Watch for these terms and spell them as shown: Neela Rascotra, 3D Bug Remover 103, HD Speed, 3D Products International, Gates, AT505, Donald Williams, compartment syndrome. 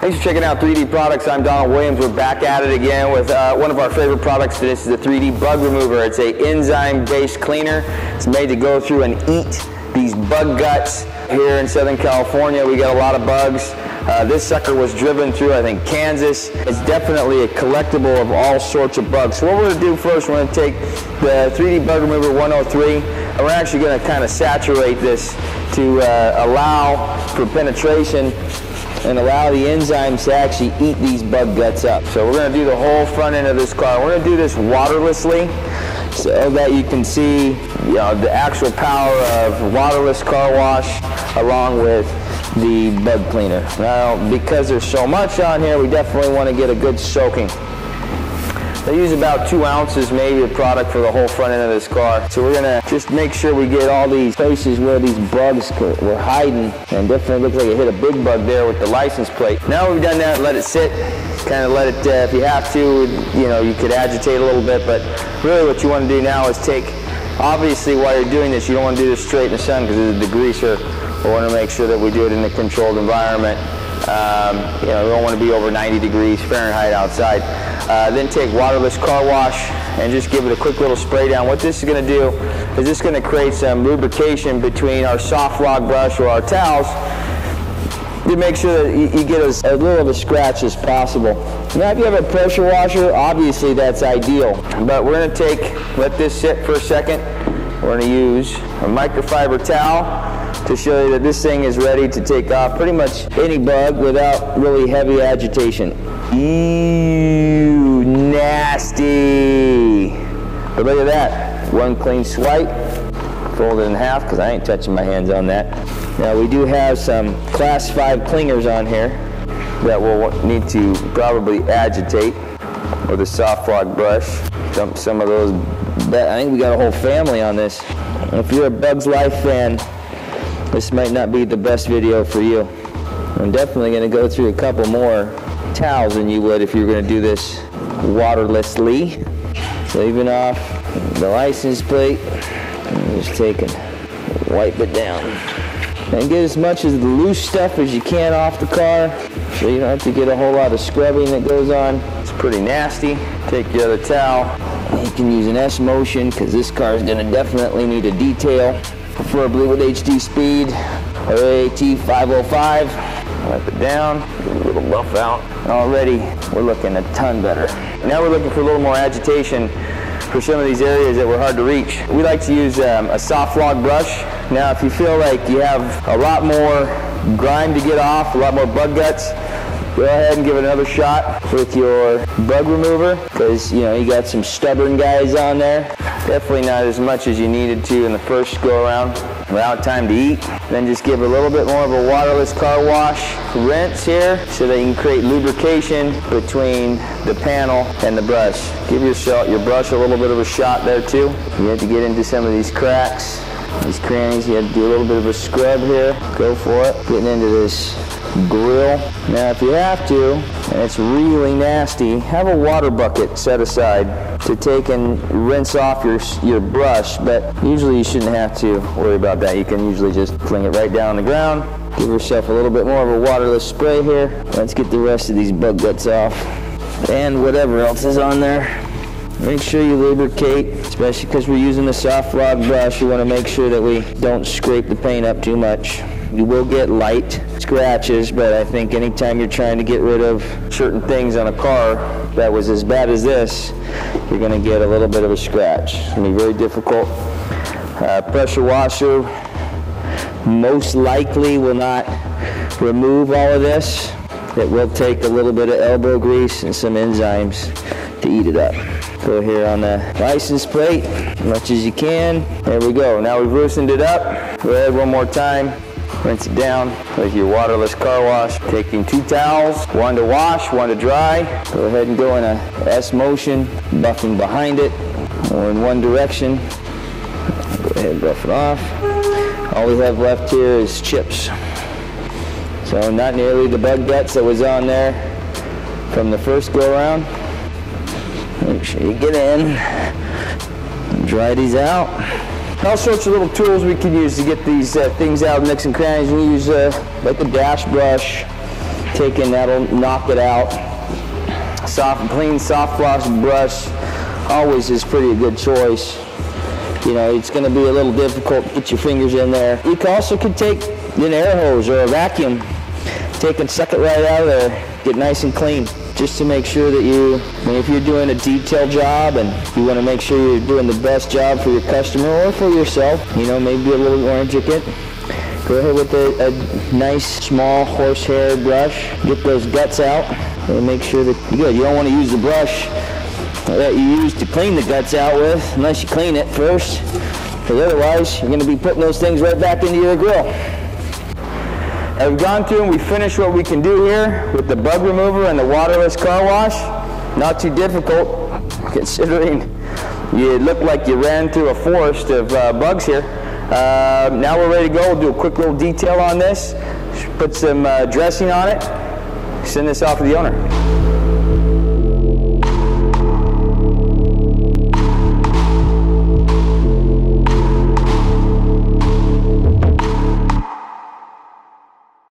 Thanks for checking out 3D Products. I'm Donald Williams. We're back at it again with one of our favorite products. This is the 3D Bug Remover. It's an enzyme-based cleaner. It's made to go through and eat these bug guts. Here in Southern California, we got a lot of bugs. This sucker was driven through, I think, Kansas. It's definitely a collectible of all sorts of bugs. So what we're going to do first, we're going to take the 3D Bug Remover 103, and we're actually going to kind of saturate this to allow for penetration and allow the enzymes to actually eat these bug guts up. So we're going to do the whole front end of this car. We're going to do this waterlessly so that you can see, you know, the actual power of waterless car wash along with the bug cleaner. Now, because there's so much on here, we definitely want to get a good soaking. I use about 2 ounces maybe of product for the whole front end of this car. So we're gonna just make sure we get all these places where these bugs were hiding, and definitely looks like it hit a big bug there with the license plate. Now we've done that, let it sit, kind of let it, if you have to, you know, you could agitate a little bit, but really what you want to do now is take, obviously while you're doing this, you don't want to do this straight in the sun because it's a degreaser. We want to make sure that we do it in a controlled environment. You know, we don't want to be over 90 degrees Fahrenheit outside. Then take waterless car wash and just give it a quick little spray down. What this is going to do is it's going to create some lubrication between our soft rock brush or our towels to make sure that you get as little of a scratch as possible. Now if you have a pressure washer, obviously that's ideal, but we're going to let this sit for a second. We're going to use a microfiber towel to show you that this thing is ready to take off pretty much any bug without really heavy agitation. Ew, nasty. But look at that. One clean swipe. Fold it in half because I ain't touching my hands on that. Now we do have some class 5 clingers on here that we'll need to probably agitate with a soft rock brush. Dump some of those. I think we got a whole family on this. If you're a Bugs Life fan, this might not be the best video for you. I'm definitely going to go through a couple more towels than you would if you were going to do this waterlessly. So even off the license plate, I'm just taking, wipe it down. And get as much of the loose stuff as you can off the car so you don't have to get a whole lot of scrubbing that goes on. It's pretty nasty. Take the other towel. You can use an S motion because this car is going to definitely need a detail. Preferably with HD Speed or AT505. Wipe it down, get a little buff out. Already, we're looking a ton better. Now we're looking for a little more agitation for some of these areas that were hard to reach. We like to use a soft log brush. Now, if you feel like you have a lot more grime to get off, a lot more bug guts, go ahead and give it another shot with your bug remover, because you know you got some stubborn guys on there. Definitely not as much as you needed to in the first go around. Without time to eat. Then just give a little bit more of a waterless car wash rinse here so that you can create lubrication between the panel and the brush. Give your brush a little bit of a shot there too. You have to get into some of these cracks, these crannies. You have to do a little bit of a scrub here. Go for it. Getting into this grill. Now if you have to, and it's really nasty, have a water bucket set aside to take and rinse off your brush, but usually you shouldn't have to worry about that. You can usually just fling it right down on the ground. Give yourself a little bit more of a waterless spray here. Let's get the rest of these bug guts off and whatever else is on there. Make sure you lubricate, especially because we're using the soft log brush. You want to make sure that we don't scrape the paint up too much. You will get light scratches, but I think anytime you're trying to get rid of certain things on a car that was as bad as this, you're going to get a little bit of a scratch. It's going to be very difficult. Pressure washer most likely will not remove all of this. It will take a little bit of elbow grease and some enzymes to eat it up. Go here on the license plate as much as you can. There we go. Now we've loosened it up. Go ahead one more time. Rinse it down with your waterless car wash. Taking 2 towels, one to wash, one to dry. Go ahead and go in a S motion, buffing behind it or in one direction. Go ahead and buff it off. All we have left here is chips. So not nearly the bug guts that was on there from the first go around. Make sure you get in, dry these out. All sorts of little tools we can use to get these things out of nooks and crannies. We use like a dash brush taken, that'll knock it out. Soft, clean soft floss brush always is pretty good choice. You know, it's going to be a little difficult to get your fingers in there. You can also could take an air hose or a vacuum, take and suck it right out of there, get nice and clean, just to make sure that you, if you're doing a detail job and you want to make sure you're doing the best job for your customer or for yourself, you know, maybe a little more intricate. Go ahead with a nice small horsehair brush, get those guts out, and make sure that you're good. You don't want to use the brush that you use to clean the guts out with, unless you clean it first, because otherwise you're going to be putting those things right back into your grill. I've gone through and we finished what we can do here with the bug remover and the waterless car wash. Not too difficult, considering you look like you ran through a forest of bugs here. Now we're ready to go. We'll do a quick little detail on this, put some dressing on it, send this off to the owner.